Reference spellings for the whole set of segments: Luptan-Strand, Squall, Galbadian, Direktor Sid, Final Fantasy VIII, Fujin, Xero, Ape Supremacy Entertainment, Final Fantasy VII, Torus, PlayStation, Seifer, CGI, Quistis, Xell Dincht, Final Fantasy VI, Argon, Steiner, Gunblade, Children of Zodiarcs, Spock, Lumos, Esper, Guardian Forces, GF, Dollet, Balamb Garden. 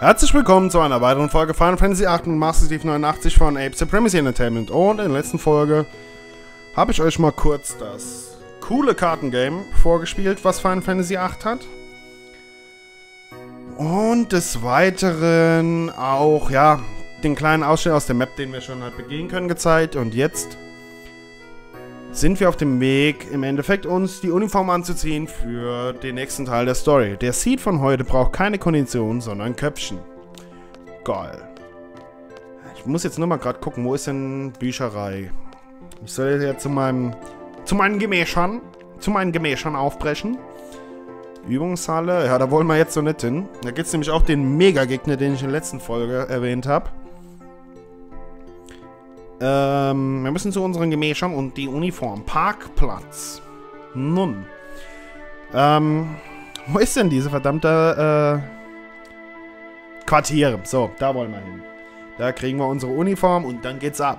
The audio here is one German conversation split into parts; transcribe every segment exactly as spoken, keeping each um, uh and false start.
Herzlich willkommen zu einer weiteren Folge Final Fantasy acht und Master Chief neunundachtzig von Ape Supremacy Entertainment. Und in der letzten Folge habe ich euch mal kurz das coole Kartengame vorgespielt, was Final Fantasy acht hat. Und des Weiteren auch, ja, den kleinen Ausschnitt aus der Map, den wir schon halt begehen können, gezeigt. Und jetzt sind wir auf dem Weg, im Endeffekt uns die Uniform anzuziehen für den nächsten Teil der Story. Der Seed von heute braucht keine Kondition, sondern Köpfchen. Geil. Ich muss jetzt nur mal gerade gucken, wo ist denn Bücherei? Ich soll jetzt zu meinem, zu meinen Gemächern, zu meinen Gemächern aufbrechen. Übungshalle, ja, da wollen wir jetzt so nicht hin. Da gibt es nämlich auch den Mega-Gegner, den ich in der letzten Folge erwähnt habe. Ähm, wir müssen zu unseren Gemächern und die Uniform. Parkplatz. Nun. Ähm, wo ist denn diese verdammte, äh, Quartiere? So, da wollen wir hin. Da kriegen wir unsere Uniform und dann geht's ab.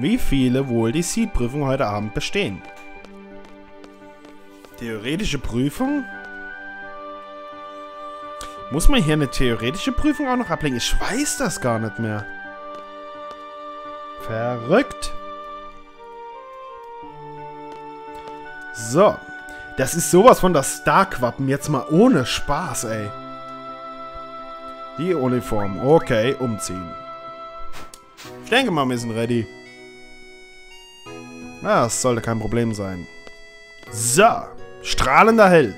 Wie viele wohl die Seed-Prüfung heute Abend bestehen? Theoretische Prüfung? Muss man hier eine theoretische Prüfung auch noch ablegen? Ich weiß das gar nicht mehr. Verrückt. So. Das ist sowas von das Star-Quappen. Jetzt mal ohne Spaß, ey. Die Uniform. Okay, umziehen. Ich denke mal, wir sind ready. Na, das sollte kein Problem sein. So. Strahlender Held.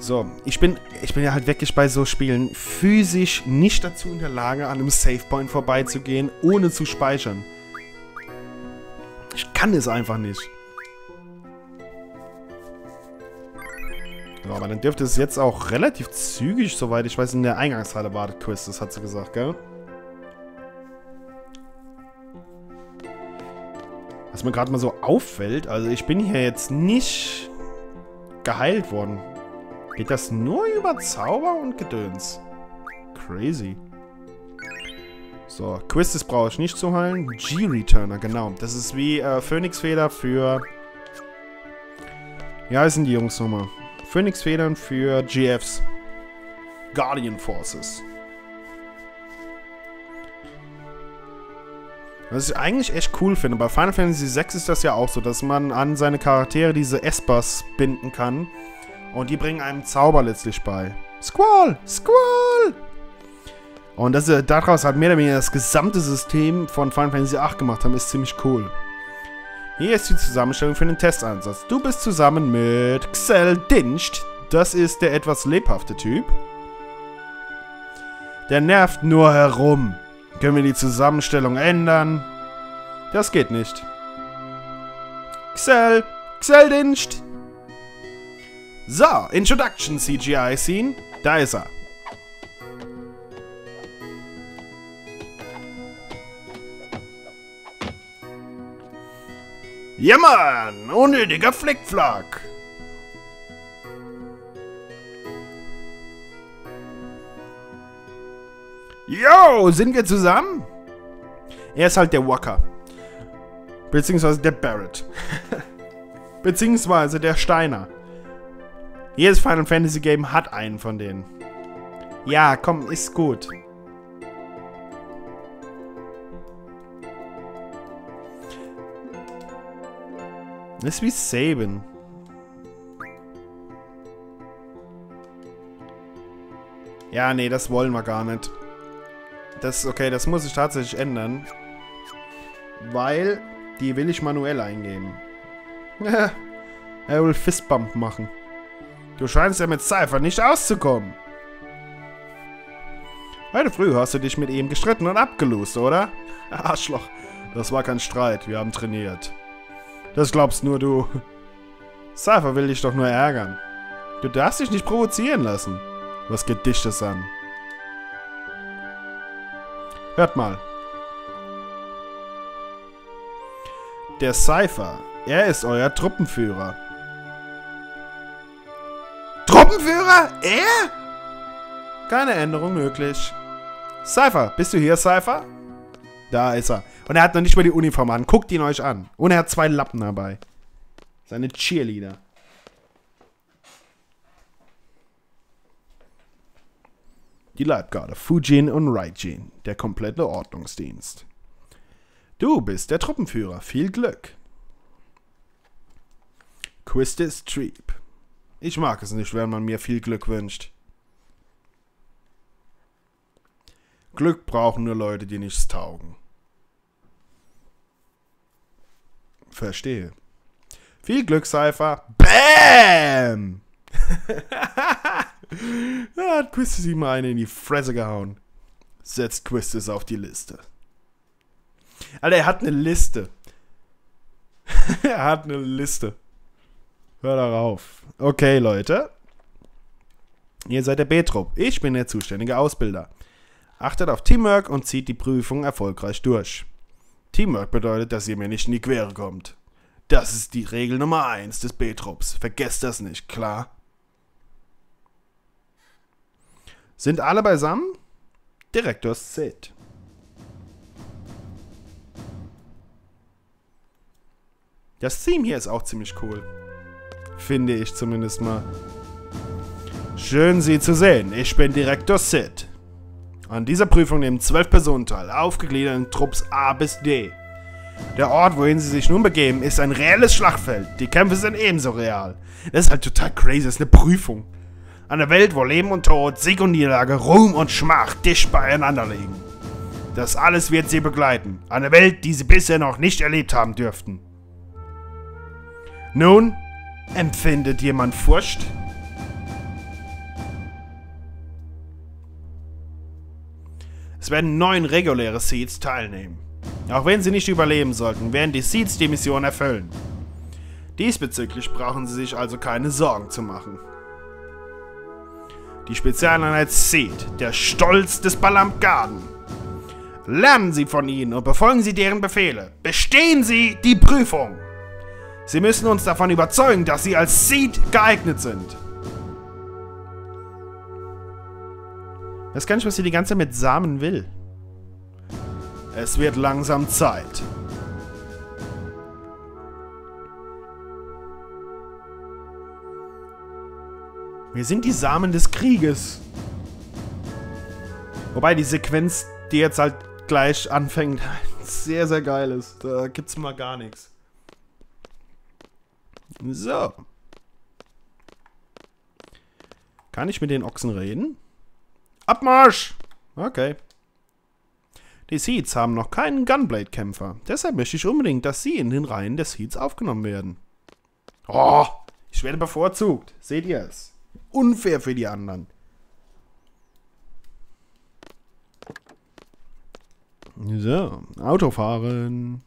So, ich bin, ich bin ja halt wirklich bei so Spielen physisch nicht dazu in der Lage, an einem Savepoint vorbeizugehen, ohne zu speichern. Ich kann es einfach nicht. So, aber dann dürfte es jetzt auch relativ zügig, soweit ich weiß, in der Eingangshalle wartet Quistis, das hat sie gesagt, gell? Was mir gerade mal so auffällt, also ich bin hier jetzt nicht geheilt worden. Geht das nur über Zauber und Gedöns? Crazy. So, Quistis brauche ich nicht zu heilen. G-Returner, genau. Das ist wie äh, Phönixfeder für... Ja, heißen die Jungs nochmal. Phönixfedern für G Fs. Guardian Forces. Was ich eigentlich echt cool finde. Bei Final Fantasy sechs ist das ja auch so, dass man an seine Charaktere diese Espers binden kann. Und die bringen einem Zauber letztlich bei. Squall! Squall! Und das, daraus hat mehr oder weniger das gesamte System von Final Fantasy acht gemacht haben, ist ziemlich cool. Hier ist die Zusammenstellung für den Testeinsatz. Du bist zusammen mit Xell Dincht. Das ist der etwas lebhafte Typ. Der nervt nur herum. Können wir die Zusammenstellung ändern? Das geht nicht. Xell! Xell Dincht! So, Introduction C G I Scene. Da ist er. Ja, Mann! Unnötiger Flickflack! Yo, sind wir zusammen? Er ist halt der Walker. Beziehungsweise der Barrett. Beziehungsweise der Steiner. Jedes Final Fantasy Game hat einen von denen. Ja, komm, ist gut. Das ist wie Saben. Ja, nee, das wollen wir gar nicht. Das, okay, das muss ich tatsächlich ändern. Weil, die will ich manuell eingeben. Er will Fistbump machen. Du scheinst ja mit Seifer nicht auszukommen. Heute früh hast du dich mit ihm gestritten und abgelost, oder? Arschloch. Das war kein Streit. Wir haben trainiert. Das glaubst nur du. Seifer will dich doch nur ärgern. Du darfst dich nicht provozieren lassen. Was geht dich das an? Hört mal. Der Seifer. Er ist euer Truppenführer. Truppenführer? Er? Keine Änderung möglich. Seifer, bist du hier, Seifer? Da ist er. Und er hat noch nicht mal die Uniform an. Guckt ihn euch an. Und er hat zwei Lappen dabei. Seine Cheerleader. Die Leibgarde, Fujin und Raijin, der komplette Ordnungsdienst. Du bist der Truppenführer, viel Glück. Quistis Trieb. Ich mag es nicht, wenn man mir viel Glück wünscht. Glück brauchen nur Leute, die nichts taugen. Verstehe. Viel Glück, Seifer. Bam! Da hat Quistis ihm eine in die Fresse gehauen. Setzt Quistis auf die Liste. Alter, er hat eine Liste. Er hat eine Liste. Hör darauf. Okay, Leute. Ihr seid der B-Trupp. Ich bin der zuständige Ausbilder. Achtet auf Teamwork und zieht die Prüfung erfolgreich durch. Teamwork bedeutet, dass ihr mir nicht in die Quere kommt. Das ist die Regel Nummer eins des B-Trupps. Vergesst das nicht, klar? Sind alle beisammen? Direktor Sid. Das Theme hier ist auch ziemlich cool. Finde ich zumindest mal. Schön, Sie zu sehen. Ich bin Direktor Sid. An dieser Prüfung nehmen zwölf Personen teil, aufgegliedert in Trupps A bis D. Der Ort, wohin sie sich nun begeben, ist ein reelles Schlachtfeld. Die Kämpfe sind ebenso real. Das ist halt total crazy, das ist eine Prüfung. Eine Welt, wo Leben und Tod, Sieg und Niederlage, Ruhm und Schmach dicht beieinander liegen. Das alles wird sie begleiten. Eine Welt, die sie bisher noch nicht erlebt haben dürften. Nun, empfindet jemand Furcht? Es werden neun reguläre Seeds teilnehmen. Auch wenn sie nicht überleben sollten, werden die Seeds die Mission erfüllen. Diesbezüglich brauchen sie sich also keine Sorgen zu machen. Die Spezialeinheit Seed, der Stolz des Balamb Garden. Lernen Sie von ihnen und befolgen Sie deren Befehle. Bestehen Sie die Prüfung! Sie müssen uns davon überzeugen, dass Sie als Seed geeignet sind. Ich weiß gar nicht, was sie die ganze Zeit mit Samen will. Es wird langsam Zeit. Wir sind die Samen des Krieges. Wobei die Sequenz, die jetzt halt gleich anfängt, sehr, sehr geil ist. Da gibt's mal gar nichts. So. Kann ich mit den Ochsen reden? Abmarsch! Okay. Die Seeds haben noch keinen Gunblade-Kämpfer. Deshalb möchte ich unbedingt, dass sie in den Reihen der Seeds aufgenommen werden. Oh, ich werde bevorzugt. Seht ihr es? Unfair für die anderen. So, Autofahren.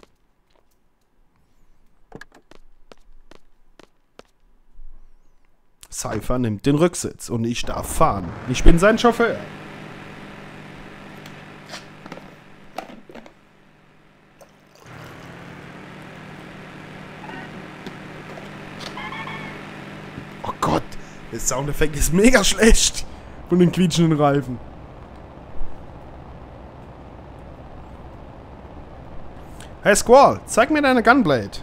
Seifer nimmt den Rücksitz und ich darf fahren. Ich bin sein Chauffeur. Oh Gott, der Soundeffekt ist mega schlecht. Und den quietschenden Reifen. Hey Squall, zeig mir deine Gunblade.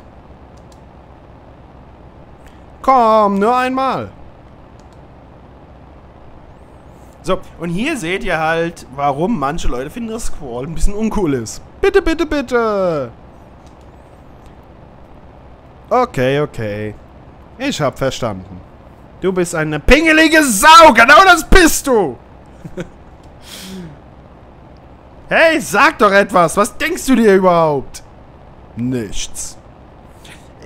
Komm, nur einmal. So, und hier seht ihr halt, warum manche Leute finden, dass Squall ein bisschen uncool ist. Bitte, bitte, bitte. Okay, okay. Ich hab verstanden. Du bist eine pingelige Sau. Genau das bist du. Hey, sag doch etwas. Was denkst du dir überhaupt? Nichts.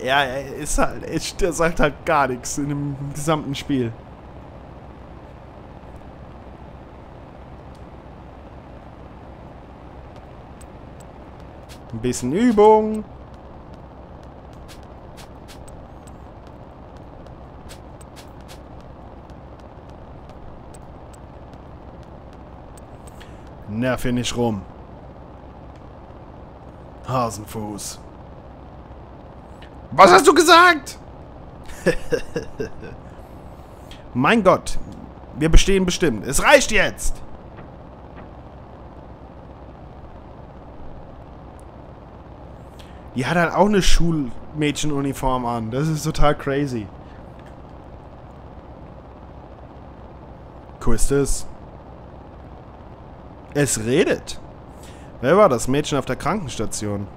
Ja, er ist halt echt, der sagt halt gar nichts in dem gesamten Spiel. Ein bisschen Übung. Nerv hier nicht rum. Hasenfuß. Was hast du gesagt? Mein Gott. Wir bestehen bestimmt. Es reicht jetzt. Die hat halt auch eine Schulmädchenuniform an. Das ist total crazy. Quistis. Es redet. Wer war das Mädchen auf der Krankenstation?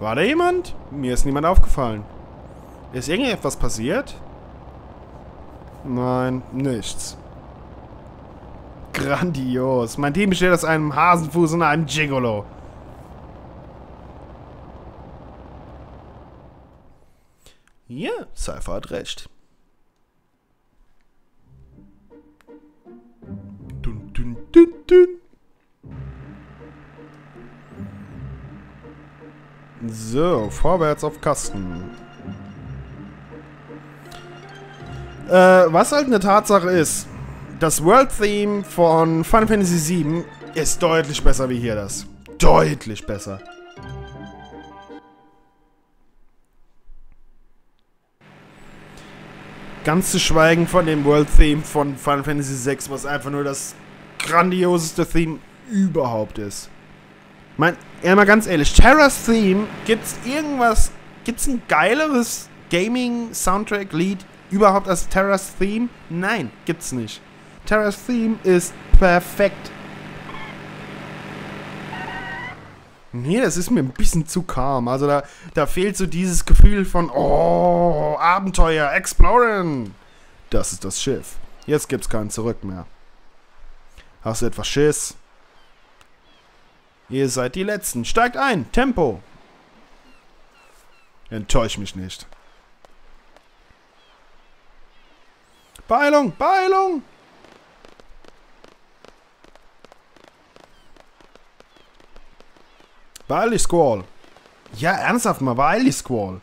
War da jemand? Mir ist niemand aufgefallen. Ist irgendetwas passiert? Nein, nichts. Grandios. Mein Team besteht aus einem Hasenfuß und einem Gigolo. Ja, yeah, Seifer hat recht. Dun, dun, dun, dun. So, vorwärts auf Kasten. Äh, was halt eine Tatsache ist, das World Theme von Final Fantasy sieben ist deutlich besser wie hier das. Deutlich besser. Ganz zu schweigen von dem World Theme von Final Fantasy sechs, was einfach nur das grandioseste Theme überhaupt ist. Mein, ja, mal ganz ehrlich, Terra's Theme, gibt's irgendwas, gibt's ein geileres Gaming-Soundtrack-Lied überhaupt als Terra's Theme? Nein, gibt's nicht. Terra's Theme ist perfekt. Nee, das ist mir ein bisschen zu calm. Also da, da fehlt so dieses Gefühl von, oh, Abenteuer, Exploren. Das ist das Schiff. Jetzt gibt's kein Zurück mehr. Hast du etwas Schiss? Ihr seid die Letzten. Steigt ein. Tempo. Enttäusch mich nicht. Beeilung, Beeilung. Beeil dich, Squall. Ja, ernsthaft mal, beeil dich, Squall.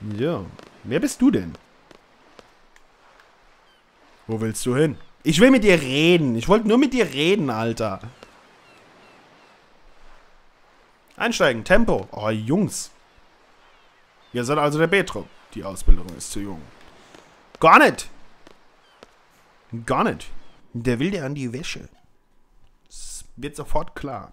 Ja. Wer bist du denn? Wo willst du hin? Ich will mit dir reden. Ich wollte nur mit dir reden, Alter. Einsteigen. Tempo. Oh, Jungs. Ihr seid also der B-Trupp. Die Ausbildung ist zu jung. Gar nicht. Gar nicht. Der will dir an die Wäsche. Das wird sofort klar.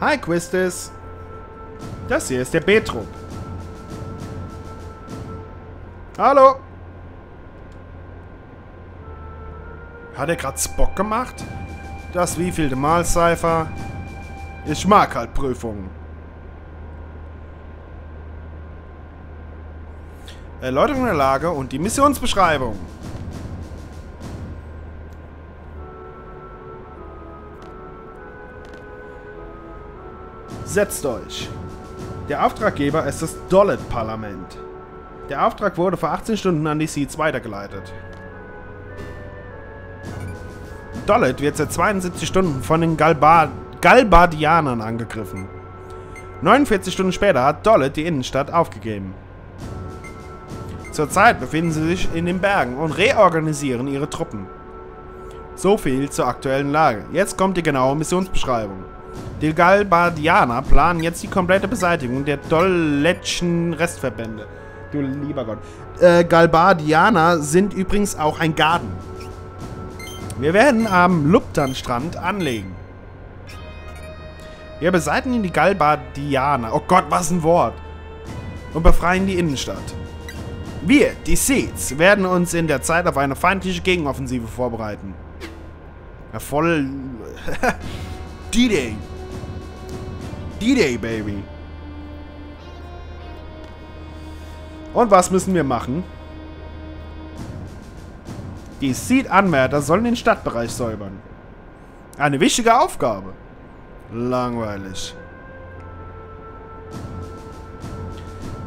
Hi, Quistis. Das hier ist der B-Trupp. Hallo. Hat er gerade Spock gemacht? Das wievielte Mal, Seifer? Ich mag halt Prüfungen. Erläuterung der Lage und die Missionsbeschreibung. Setzt euch. Der Auftraggeber ist das Dollet-Parlament. Der Auftrag wurde vor achtzehn Stunden an die Seeds weitergeleitet. Dollet wird seit zweiundsiebzig Stunden von den Galba- Galbadianern angegriffen. neunundvierzig Stunden später hat Dollet die Innenstadt aufgegeben. Zurzeit befinden sie sich in den Bergen und reorganisieren ihre Truppen. So viel zur aktuellen Lage. Jetzt kommt die genaue Missionsbeschreibung. Die Galbadianer planen jetzt die komplette Beseitigung der dolletschen Restverbände. Du lieber Gott. Äh, Galbadianer sind übrigens auch ein Garden. Wir werden am Luptan-Strand anlegen. Wir beseitigen die Galbadianer. Oh Gott, was ein Wort. Und befreien die Innenstadt. Wir, die Seeds, werden uns in der Zeit auf eine feindliche Gegenoffensive vorbereiten. Ja, voll... D-Day. D-Day, Baby. Und was müssen wir machen? Die Seed-Anwärter sollen den Stadtbereich säubern. Eine wichtige Aufgabe. Langweilig.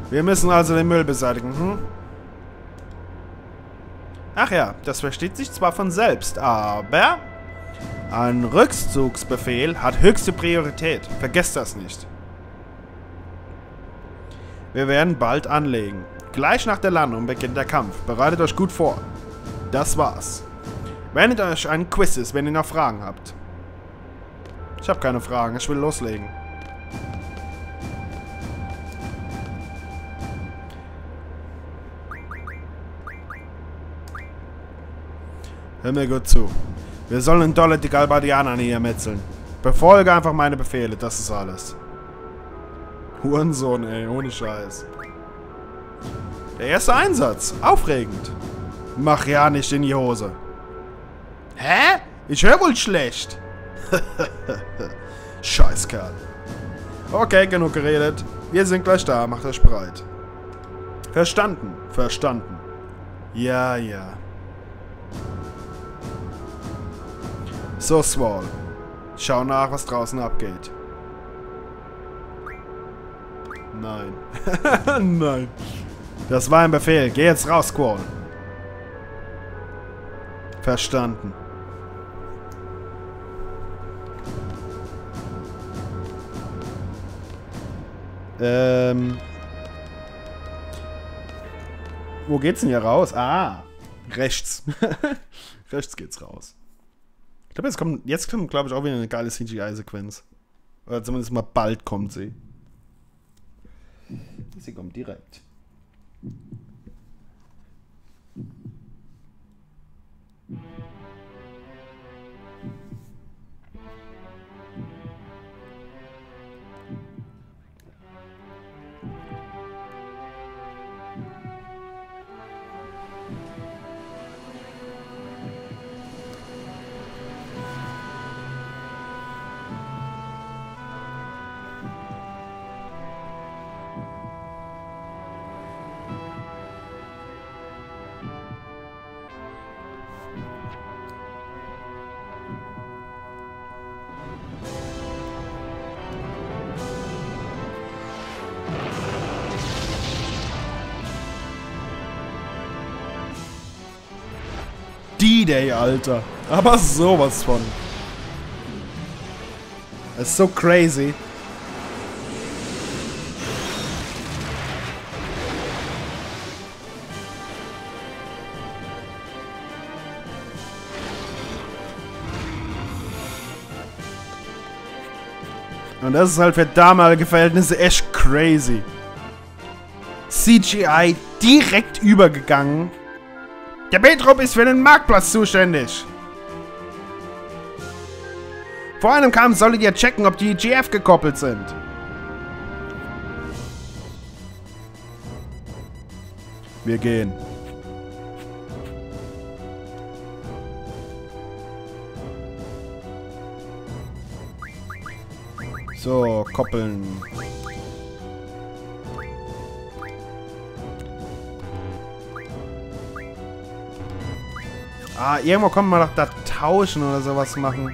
Wir müssen also den Müll beseitigen, hm? Ach ja, das versteht sich zwar von selbst, aber... Ein Rückzugsbefehl hat höchste Priorität. Vergesst das nicht. Wir werden bald anlegen. Gleich nach der Landung beginnt der Kampf. Bereitet euch gut vor. Das war's. Wendet euch an Quistis, wenn ihr noch Fragen habt. Ich habe keine Fragen. Ich will loslegen. Hör mir gut zu. Wir sollen in Dollet die Galbadianer niedermetzeln. Befolge einfach meine Befehle. Das ist alles. Hurensohn, ey. Ohne Scheiß. Der erste Einsatz. Aufregend. Mach ja nicht in die Hose. Hä? Ich höre wohl schlecht. Scheiß Kerl. Okay, genug geredet. Wir sind gleich da. Macht euch bereit. Verstanden. Verstanden. Ja, ja. So, Squall. Schau nach, was draußen abgeht. Nein. Nein. Das war ein Befehl. Geh jetzt raus, Squall. Verstanden. Ähm. Wo geht's denn hier raus? Ah. Rechts. Rechts geht's raus. Ich glaube, jetzt kommt, jetzt kommt, glaube ich, auch wieder eine geile C G I-Sequenz. Oder zumindest mal bald kommt sie. Sie kommt direkt. D-Day, Alter. Aber sowas von. Das ist so crazy. Und das ist halt für damalige Verhältnisse echt crazy. C G I direkt übergegangen. Der Betrup ist für den Marktplatz zuständig. Vor einem Kampf solltet ihr checken, ob die G F gekoppelt sind. Wir gehen. So, koppeln. Ah, irgendwo kommt man doch da tauschen oder sowas machen.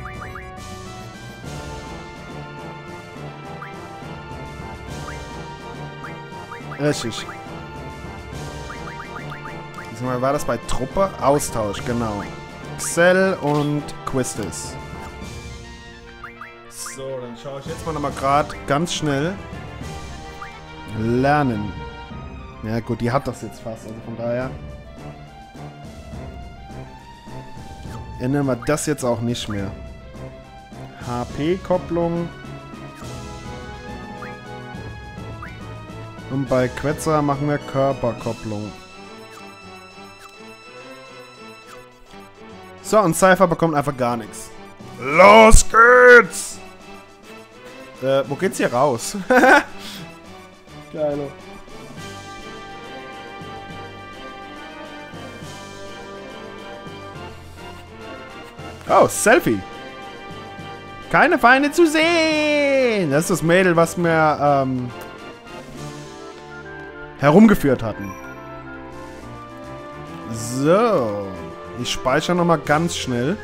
Richtig. Diesmal war das bei Truppe? Austausch, genau. Xell und Quistis. So, dann schaue ich jetzt mal nochmal gerade ganz schnell. Lernen. Ja gut, die hat das jetzt fast, also von daher... Ändern wir das jetzt auch nicht mehr. H P-Kopplung. Und bei Quetzer machen wir Körperkopplung. So, und Seifer bekommt einfach gar nichts. Los geht's! Äh, wo geht's hier raus? Geilo. Oh, Selfie. Keine Feinde zu sehen. Das ist das Mädel, was wir ähm, herumgeführt hatten. So. Ich speichere nochmal ganz schnell.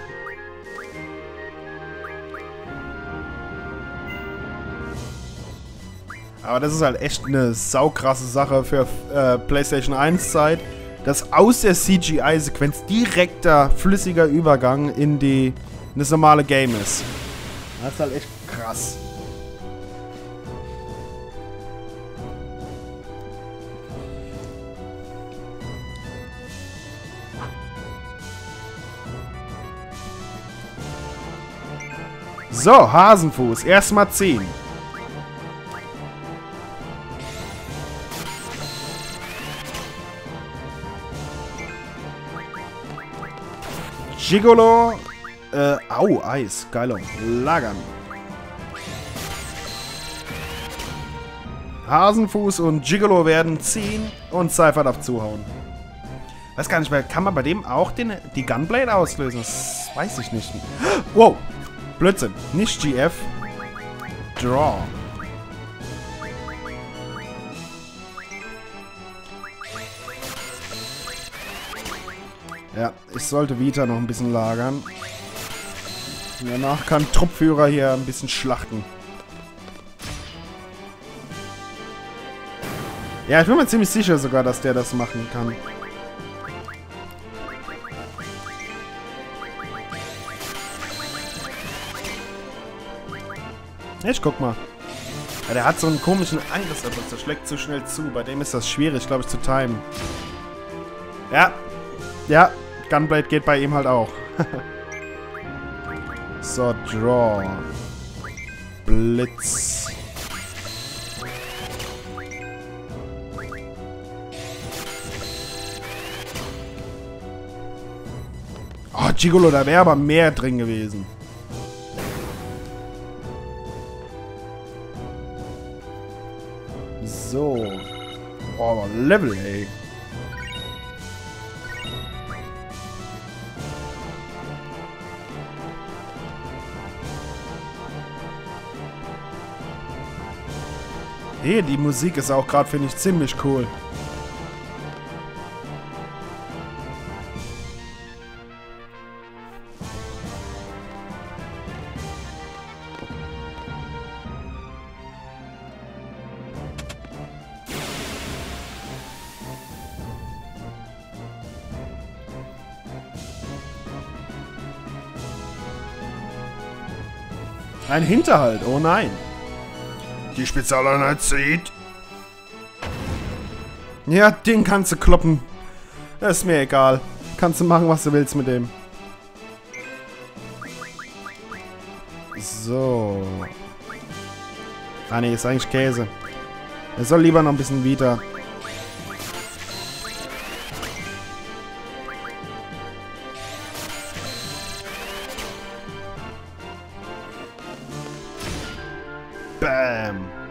Aber das ist halt echt eine saukrasse Sache für äh, PlayStation eins Zeit. Dass aus der C G I-Sequenz direkter, flüssiger Übergang in die und das normale Game ist. Das ist halt echt krass. So, Hasenfuß, erstmal ziehen. Gigolo. Äh, au, Eis. Geilung. Lagern. Hasenfuß und Gigolo werden ziehen und Seifer darf zuhauen. Weiß gar nicht mehr. Kann man bei dem auch den, die Gunblade auslösen? Das weiß ich nicht. Wow. Blödsinn. Nicht G F. Draw. Ja, ich sollte Vita noch ein bisschen lagern. Danach kann Truppführer hier ein bisschen schlachten. Ja, ich bin mir ziemlich sicher sogar, dass der das machen kann. Ich guck mal. Ja, der hat so einen komischen Angriffsabschluss. Der schlägt zu schnell zu. Bei dem ist das schwierig, glaube ich, zu timen. Ja. Ja. Gunblade geht bei ihm halt auch. So, Draw. Blitz. Oh, Gigolo, da wäre aber mehr drin gewesen. So. Oh, Level, ey. Hey, die Musik ist auch gerade, finde ich, ziemlich cool. Ein Hinterhalt, oh nein. Die Spezialeinheit zieht. Ja, den kannst du kloppen. Das ist mir egal. Kannst du machen, was du willst mit dem. So. Ah ne, ist eigentlich Käse. Er soll lieber noch ein bisschen wieder.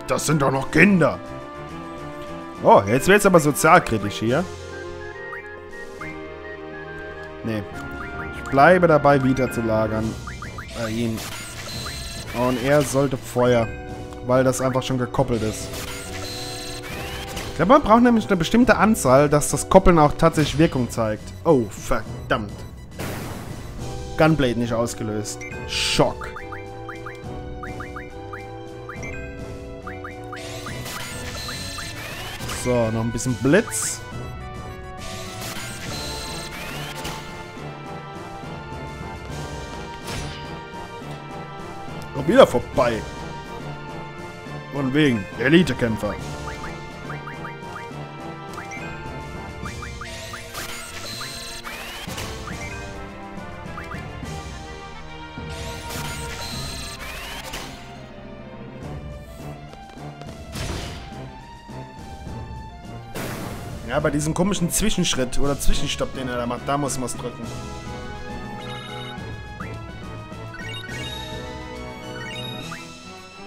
Das sind doch noch Kinder. Oh, jetzt wird's aber sozialkritisch hier. Nee. Ich bleibe dabei, Vita zu lagern. Bei ihm. Und er sollte Feuer. Weil das einfach schon gekoppelt ist. Ich glaube, man braucht nämlich eine bestimmte Anzahl, dass das Koppeln auch tatsächlich Wirkung zeigt. Oh, verdammt. Gunblade nicht ausgelöst. Schock. So, noch ein bisschen Blitz. Und wieder vorbei. Von wegen Elitekämpfer. Ja, bei diesem komischen Zwischenschritt oder Zwischenstopp, den er da macht, da muss man es drücken.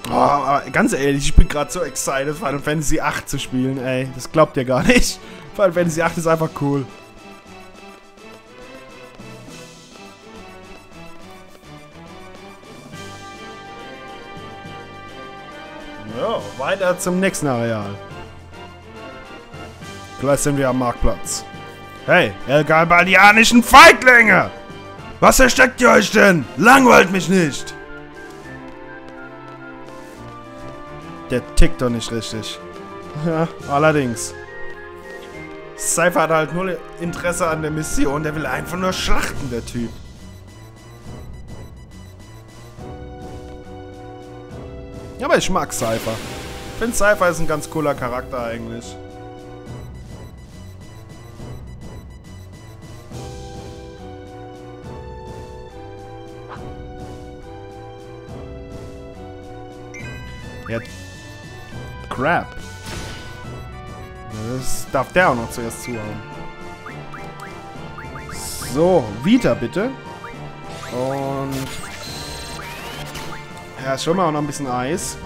Oh, aber ganz ehrlich, ich bin gerade so excited, Final Fantasy acht zu spielen, ey. Das glaubt ihr gar nicht. Final Fantasy acht ist einfach cool. Ja, weiter zum nächsten Areal. Gleich sind wir am Marktplatz. Hey, ihr galbadianischen Feiglinge! Was versteckt ihr euch denn? Langweilt mich nicht! Der tickt doch nicht richtig. Ja, allerdings. Seifer hat halt null Interesse an der Mission. Der will einfach nur schlachten, der Typ. Aber ich mag Seifer. Ich finde, Seifer ist ein ganz cooler Charakter eigentlich. Ja. Crap. Das darf der auch noch zuerst zuhauen. So, Vita bitte. Und... ja, schon mal auch noch ein bisschen Eis.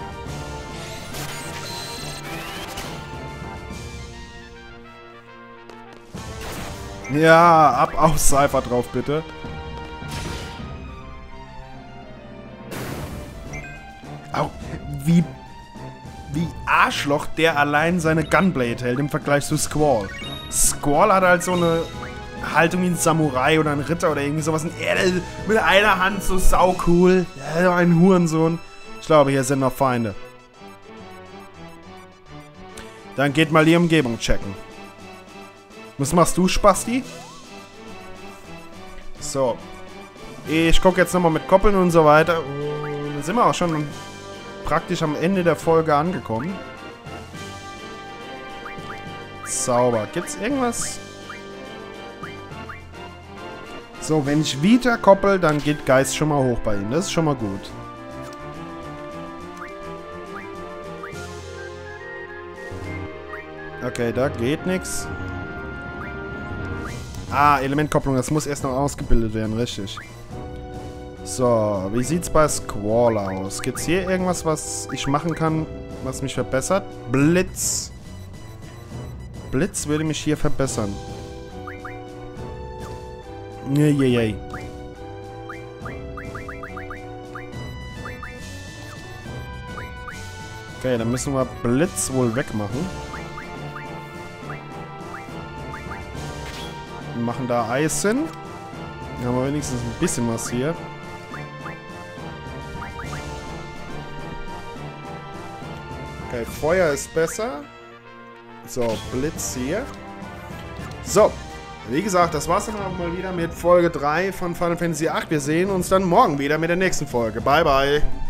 Ja, ab auf Seifer drauf bitte. Au, wie... wie Arschloch der allein seine Gunblade hält im Vergleich zu Squall. Squall hat halt so eine Haltung wie ein Samurai oder ein Ritter oder irgendwie sowas. Und er mit einer Hand so saucool. Ja, ein Hurensohn. Ich glaube, hier sind noch Feinde. Dann geht mal die Umgebung checken. Was machst du, Spasti? So. Ich gucke jetzt nochmal mit Koppeln und so weiter. Und dann sind wir auch schon praktisch am Ende der Folge angekommen. Sauber. Gibt's irgendwas? So, wenn ich wieder koppel, dann geht Geist schon mal hoch bei ihm. Das ist schon mal gut. Okay, da geht nichts. Ah, Elementkopplung. Das muss erst noch ausgebildet werden, richtig. So, wie sieht's bei Squall aus? Gibt's hier irgendwas, was ich machen kann, was mich verbessert? Blitz. Blitz würde mich hier verbessern. Nee, nee, nee. Okay, dann müssen wir Blitz wohl wegmachen. Wir machen da Eis hin. Dann haben wir wenigstens ein bisschen was hier. Okay, Feuer ist besser. So, Blitz hier. So, wie gesagt, das war's dann auch mal wieder mit Folge drei von Final Fantasy acht. Wir sehen uns dann morgen wieder mit der nächsten Folge. Bye, bye.